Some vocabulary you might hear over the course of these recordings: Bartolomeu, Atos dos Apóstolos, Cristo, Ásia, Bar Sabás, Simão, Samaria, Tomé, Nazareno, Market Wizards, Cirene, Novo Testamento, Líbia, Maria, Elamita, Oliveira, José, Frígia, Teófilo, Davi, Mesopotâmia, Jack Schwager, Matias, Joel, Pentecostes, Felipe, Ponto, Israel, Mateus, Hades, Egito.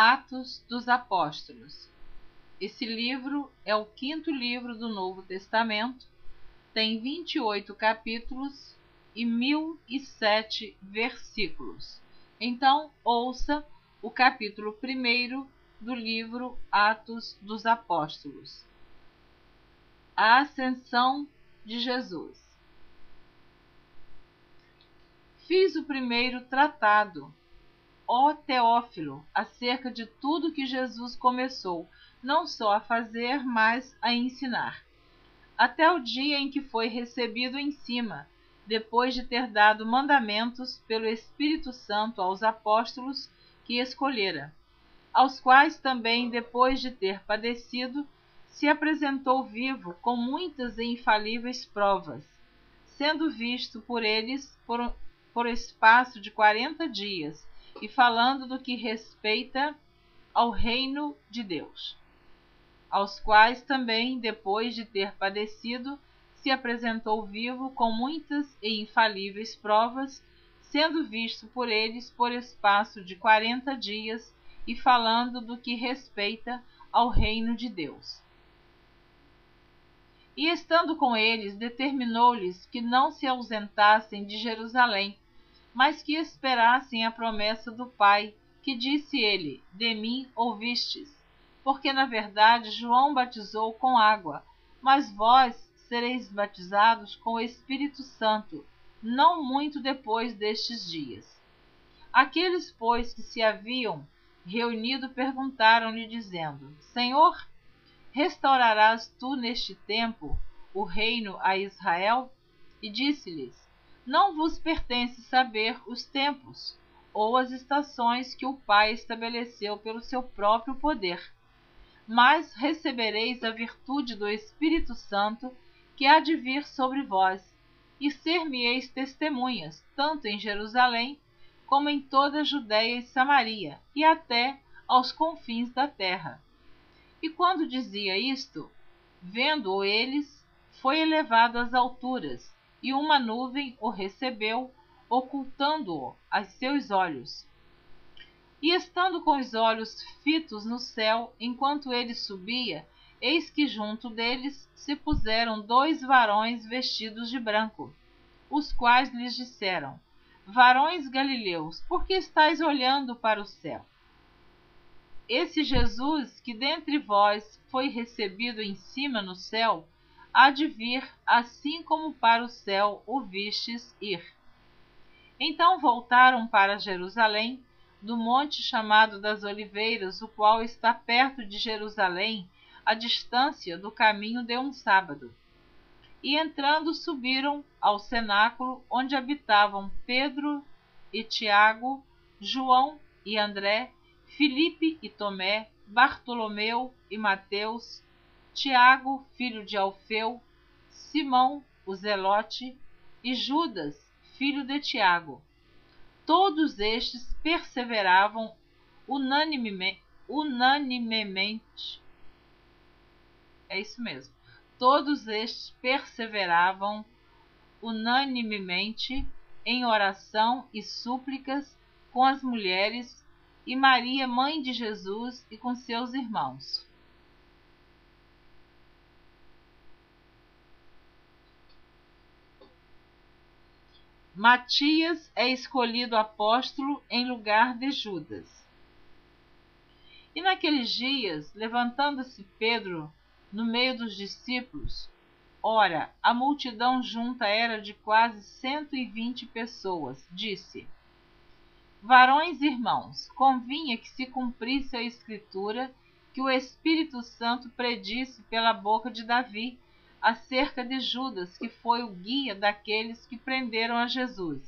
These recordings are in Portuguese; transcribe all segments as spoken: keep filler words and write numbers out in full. Atos dos Apóstolos. Esse livro é o quinto livro do Novo Testamento, tem vinte e oito capítulos e mil e sete versículos. Então, ouça o capítulo primeiro do livro Atos dos Apóstolos. A Ascensão de Jesus. Fiz o primeiro tratado, ó Teófilo, acerca de tudo que Jesus começou, não só a fazer, mas a ensinar, até o dia em que foi recebido em cima, depois de ter dado mandamentos pelo Espírito Santo aos apóstolos que escolhera, aos quais também, depois de ter padecido, se apresentou vivo com muitas e infalíveis provas, sendo visto por eles por, por espaço de quarenta dias, e falando do que respeita ao reino de Deus, aos quais também, depois de ter padecido, se apresentou vivo com muitas e infalíveis provas, sendo visto por eles por espaço de quarenta dias, e falando do que respeita ao reino de Deus. E estando com eles, determinou-lhes que não se ausentassem de Jerusalém, mas que esperassem a promessa do Pai, que disse ele: de mim ouvistes, porque na verdade João batizou com água, mas vós sereis batizados com o Espírito Santo, não muito depois destes dias. Aqueles, pois, que se haviam reunido perguntaram-lhe, dizendo: Senhor, restaurarás tu neste tempo o reino a Israel? E disse-lhes: não vos pertence saber os tempos ou as estações que o Pai estabeleceu pelo seu próprio poder, mas recebereis a virtude do Espírito Santo, que há de vir sobre vós, e ser-me-eis testemunhas, tanto em Jerusalém, como em toda a Judéia e Samaria, e até aos confins da terra. E quando dizia isto, vendo-o eles, foi elevado às alturas, e uma nuvem o recebeu, ocultando-o a seus olhos. E estando com os olhos fitos no céu, enquanto ele subia, eis que junto deles se puseram dois varões vestidos de branco, os quais lhes disseram: varões galileus, por que estáis olhando para o céu? Esse Jesus, que dentre vós foi recebido em cima no céu, há de vir, assim como para o céu o vistes ir. Então voltaram para Jerusalém, do monte chamado das Oliveiras, o qual está perto de Jerusalém, à distância do caminho de um sábado. E entrando subiram ao cenáculo, onde habitavam Pedro e Tiago, João e André, Felipe e Tomé, Bartolomeu e Mateus, Tiago, filho de Alfeu, Simão, o Zelote, e Judas, filho de Tiago. Todos estes perseveravam unanime, unanimemente. É isso mesmo. Todos estes perseveravam unanimemente em oração e súplicas com as mulheres e Maria, mãe de Jesus, e com seus irmãos. Matias é escolhido apóstolo em lugar de Judas. E naqueles dias, levantando-se Pedro no meio dos discípulos, ora, a multidão junta era de quase cento e vinte pessoas, disse: varões irmãos, convinha que se cumprisse a escritura que o Espírito Santo predisse pela boca de Davi, acerca de Judas, que foi o guia daqueles que prenderam a Jesus,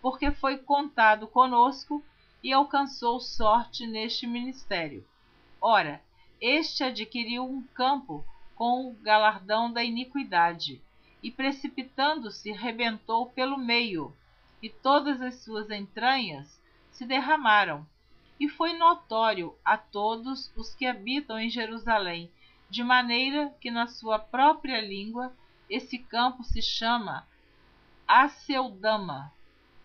porque foi contado conosco e alcançou sorte neste ministério. Ora, este adquiriu um campo com o galardão da iniquidade, e precipitando-se, rebentou pelo meio, e todas as suas entranhas se derramaram, e foi notório a todos os que habitam em Jerusalém, de maneira que na sua própria língua esse campo se chama Aceldama,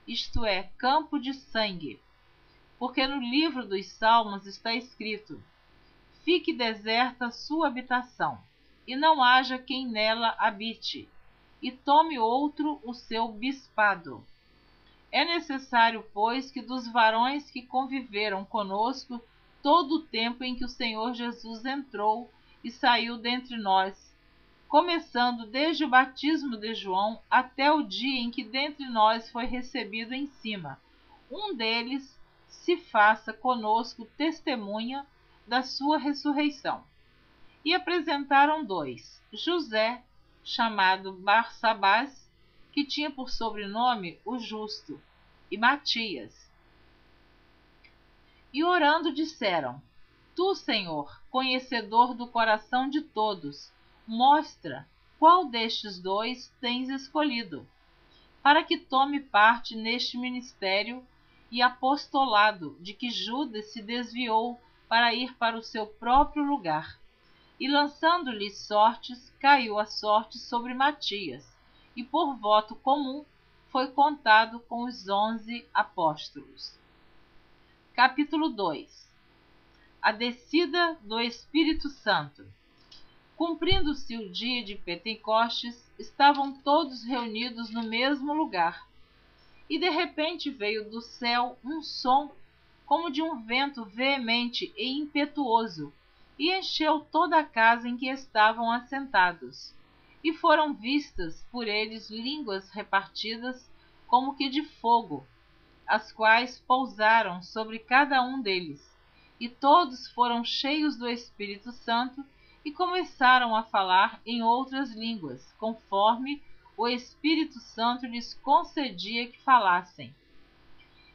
isto é, campo de sangue. porque no livro dos Salmos está escrito: fique deserta sua habitação, e não haja quem nela habite, e tome outro o seu bispado. É necessário, pois, que dos varões que conviveram conosco todo o tempo em que o Senhor Jesus entrou e saiu dentre nós, começando desde o batismo de João até o dia em que dentre nós foi recebido em cima, um deles se faça conosco testemunha da sua ressurreição. E apresentaram dois: José, chamado Bar Sabás, que tinha por sobrenome o Justo, e Matias. E orando disseram: tu, Senhor, conhecedor do coração de todos, mostra qual destes dois tens escolhido, para que tome parte neste ministério e apostolado de que Judas se desviou para ir para o seu próprio lugar. E lançando-lhe sortes, caiu a sorte sobre Matias, e por voto comum foi contado com os onze apóstolos. Capítulo dois. A descida do Espírito Santo. Cumprindo-se o dia de Pentecostes, estavam todos reunidos no mesmo lugar. E de repente veio do céu um som como de um vento veemente e impetuoso, e encheu toda a casa em que estavam assentados. E foram vistas por eles línguas repartidas como que de fogo, as quais pousaram sobre cada um deles. E todos foram cheios do Espírito Santo, e começaram a falar em outras línguas, conforme o Espírito Santo lhes concedia que falassem.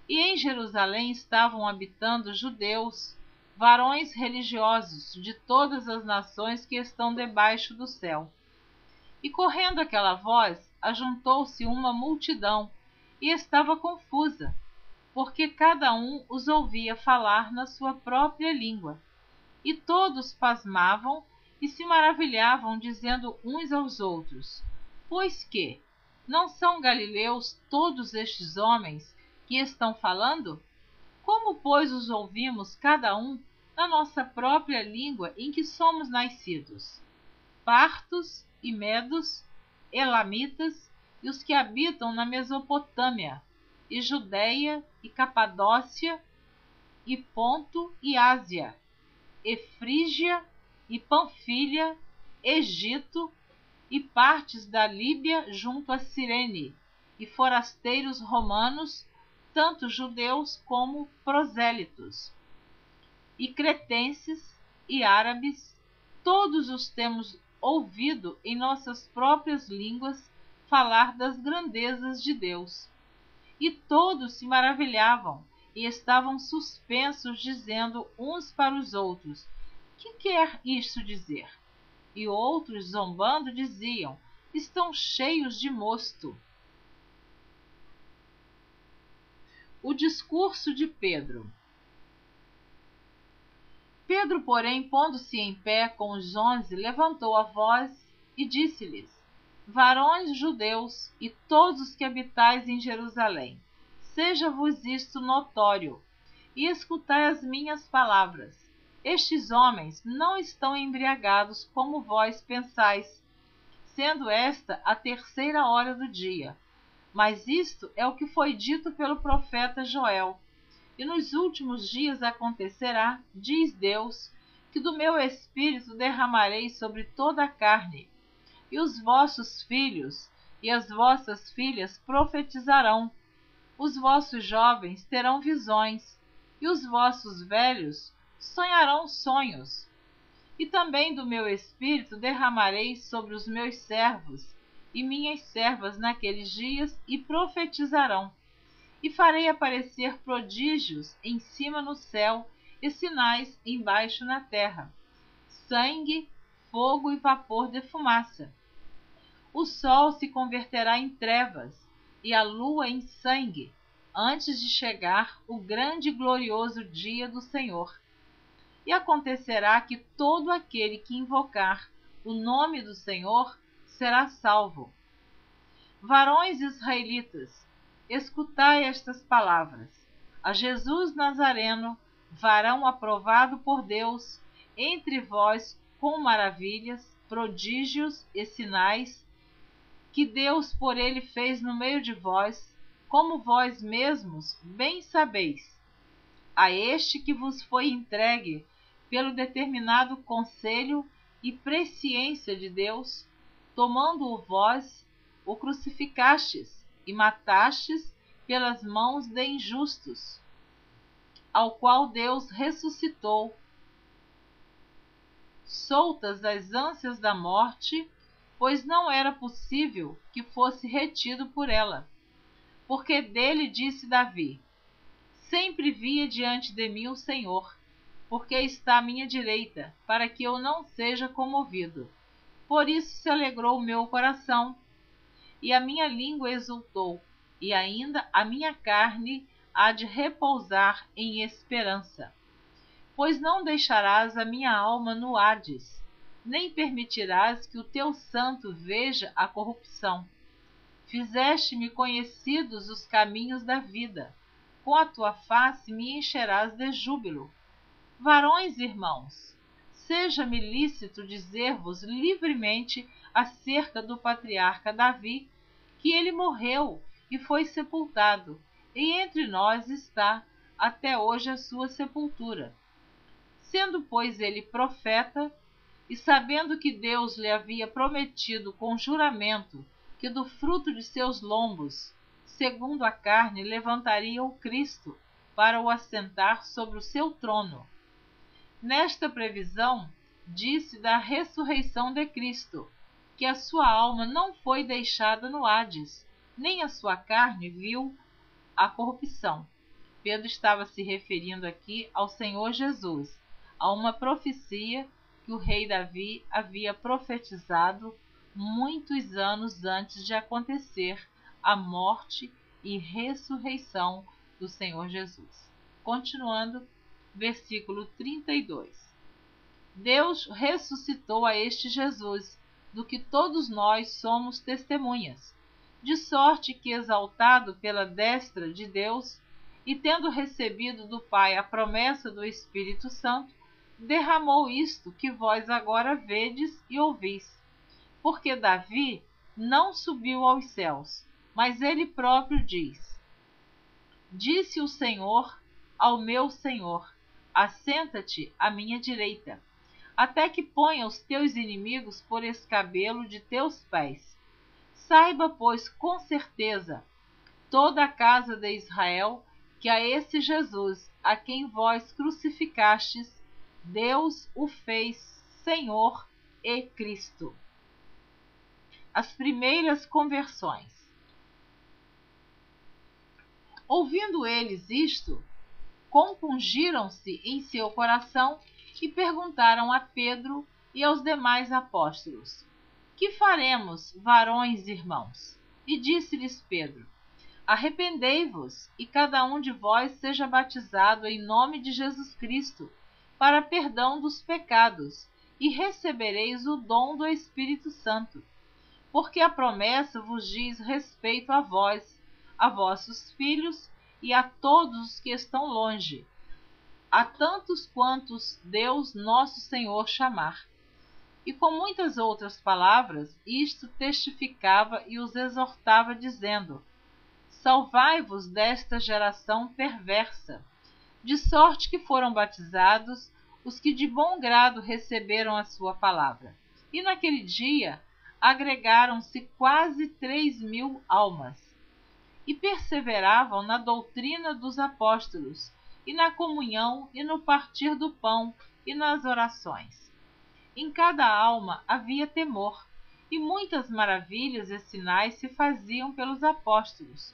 E em Jerusalém estavam habitando judeus, varões religiosos de todas as nações que estão debaixo do céu. E correndo aquela voz, ajuntou-se uma multidão, e estava confusa, porque cada um os ouvia falar na sua própria língua. E todos pasmavam e se maravilhavam, dizendo uns aos outros: pois que? Não são galileus todos estes homens que estão falando? Como, pois, os ouvimos cada um na nossa própria língua em que somos nascidos? Partos e medos, elamitas e os que habitam na Mesopotâmia, e Judéia e Capadócia, e Ponto e Ásia, e Frígia e Panfilha, Egito, e partes da Líbia junto a Cirene, e forasteiros romanos, tanto judeus como prosélitos, e cretenses e árabes, todos os temos ouvido em nossas próprias línguas falar das grandezas de Deus. E todos se maravilhavam e estavam suspensos, dizendo uns para os outros: que quer isto dizer? E outros, zombando, diziam: estão cheios de mosto. O discurso de Pedro. Pedro, porém, pondo-se em pé com os onze, levantou a voz e disse-lhes: varões judeus, e todos os que habitais em Jerusalém, seja-vos isto notório, e escutai as minhas palavras. Estes homens não estão embriagados como vós pensais, sendo esta a terceira hora do dia. Mas isto é o que foi dito pelo profeta Joel: e nos últimos dias acontecerá, diz Deus, que do meu espírito derramarei sobre toda a carne, e os vossos filhos e as vossas filhas profetizarão, os vossos jovens terão visões, e os vossos velhos sonharão sonhos. E também do meu espírito derramarei sobre os meus servos e minhas servas naqueles dias, e profetizarão. E farei aparecer prodígios em cima no céu, e sinais embaixo na terra: sangue, fogo e vapor de fumaça. O sol se converterá em trevas e a lua em sangue, antes de chegar o grande e glorioso dia do Senhor. E acontecerá que todo aquele que invocar o nome do Senhor será salvo. Varões israelitas, escutai estas palavras. a Jesus Nazareno, varão aprovado por Deus, entre vós com maravilhas, prodígios e sinais, que Deus por ele fez no meio de vós, como vós mesmos bem sabeis. A este que vos foi entregue, pelo determinado conselho e presciência de Deus, tomando-o vós, o crucificastes e matastes pelas mãos de injustos, ao qual Deus ressuscitou, soltas das ânsias da morte, pois não era possível que fosse retido por ela. Porque dele disse Davi: sempre via diante de mim o Senhor, porque está à minha direita, para que eu não seja comovido. Por isso se alegrou o meu coração, e a minha língua exultou, e ainda a minha carne há de repousar em esperança. Pois não deixarás a minha alma no Hades, nem permitirás que o teu santo veja a corrupção. Fizeste-me conhecidos os caminhos da vida, com a tua face me encherás de júbilo. Varões irmãos, seja-me lícito dizer-vos livremente acerca do patriarca Davi, que ele morreu e foi sepultado, e entre nós está até hoje a sua sepultura. Sendo, pois, ele profeta, e sabendo que Deus lhe havia prometido com juramento que do fruto de seus lombos, segundo a carne, levantaria o Cristo para o assentar sobre o seu trono. Nesta previsão, disse da ressurreição de Cristo, que a sua alma não foi deixada no Hades, nem a sua carne viu a corrupção. Pedro estava se referindo aqui ao Senhor Jesus, a uma profecia que o rei Davi havia profetizado muitos anos antes de acontecer a morte e ressurreição do Senhor Jesus. Continuando, versículo trinta e dois. Deus ressuscitou a este Jesus, do que todos nós somos testemunhas, de sorte que, exaltado pela destra de Deus e tendo recebido do Pai a promessa do Espírito Santo, derramou isto que vós agora vedes e ouvis. Porque Davi não subiu aos céus, mas ele próprio diz: disse o Senhor ao meu Senhor, assenta-te à minha direita, até que ponha os teus inimigos por escabelo de teus pés. Saiba, pois, com certeza, toda a casa de Israel, que a esse Jesus, a quem vós crucificastes, Deus o fez Senhor e Cristo. As primeiras conversões. Ouvindo eles isto, compungiram-se em seu coração e perguntaram a Pedro e aos demais apóstolos: que faremos, varões irmãos? E disse-lhes Pedro: arrependei-vos, e cada um de vós seja batizado em nome de Jesus Cristo, para perdão dos pecados, e recebereis o dom do Espírito Santo. Porque a promessa vos diz respeito a vós, a vossos filhos e a todos os que estão longe, a tantos quantos Deus nosso Senhor chamar. E com muitas outras palavras, isto testificava e os exortava, dizendo: salvai-vos desta geração perversa. De sorte que foram batizados os que de bom grado receberam a sua palavra. E naquele dia agregaram-se quase três mil almas, e perseveravam na doutrina dos apóstolos, e na comunhão, e no partir do pão, e nas orações. Em cada alma havia temor, e muitas maravilhas e sinais se faziam pelos apóstolos.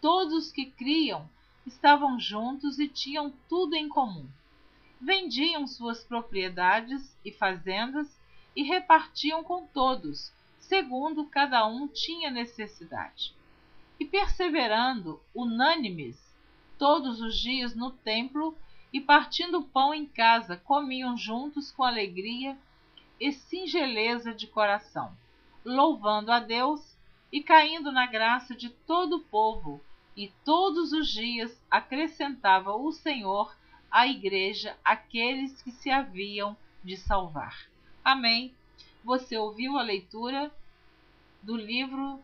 Todos que criam estavam juntos e tinham tudo em comum. Vendiam suas propriedades e fazendas e repartiam com todos, segundo cada um tinha necessidade. E perseverando, unânimes, todos os dias no templo e partindo o pão em casa, comiam juntos com alegria e singeleza de coração, louvando a Deus e caindo na graça de todo o povo, E todos os dias acrescentava o Senhor à igreja aqueles que se haviam de salvar. Amém. Você ouviu a leitura do livro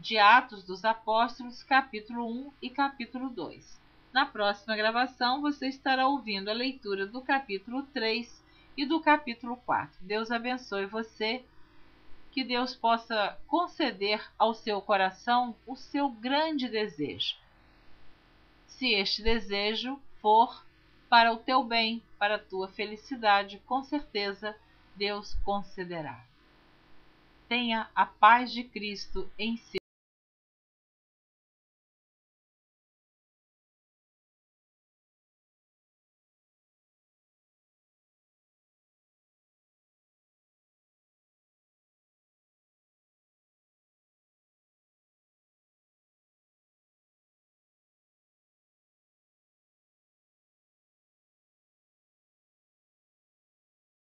de Atos dos Apóstolos, capítulo um e capítulo dois. Na próxima gravação, você estará ouvindo a leitura do capítulo três e do capítulo quatro. Deus abençoe você, que Deus possa conceder ao seu coração o seu grande desejo, se este desejo for para o teu bem, para a tua felicidade, com certeza Deus concederá. Tenha a paz de Cristo em si.